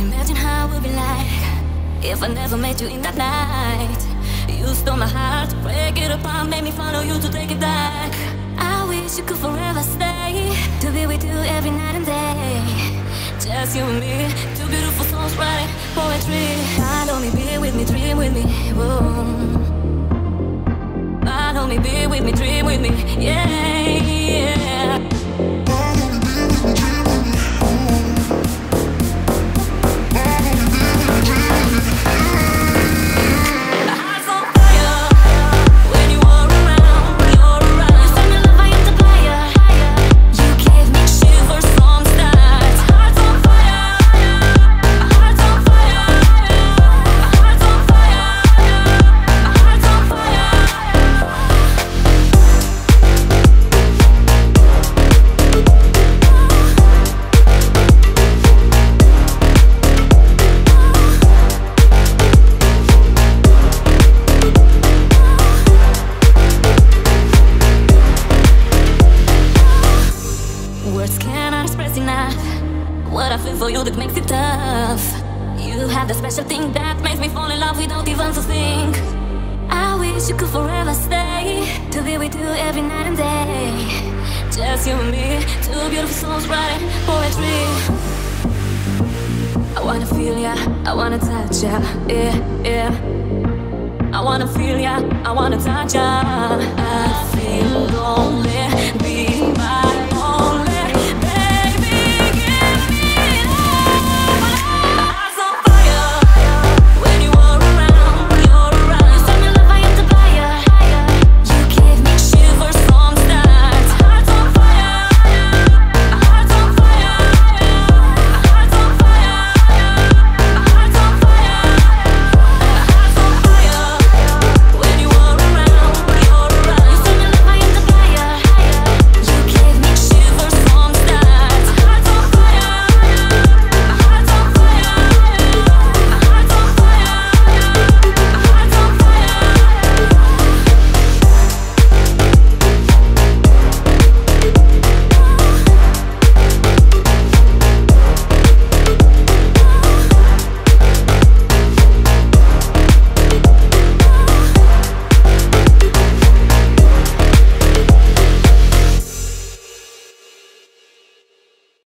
Can't imagine how it would be like if I never met you in that night. You stole my heart, break it apart, made me follow you to take it back. I wish you could forever stay, to be with you every night and day. Just you and me, two beautiful souls writing poetry. Follow me, be with me, dream with me. Whoa. Follow me, be with me, dream with me. Yeah, yeah. Words cannot express enough what I feel for you, that makes it tough. You have the special thing that makes me fall in love without even to think. I wish you could forever stay, to be with you every night and day. Just you and me, two beautiful souls writing poetry. I wanna feel ya, I wanna touch ya, yeah, yeah. I wanna feel ya, I wanna touch ya. I feel lonely,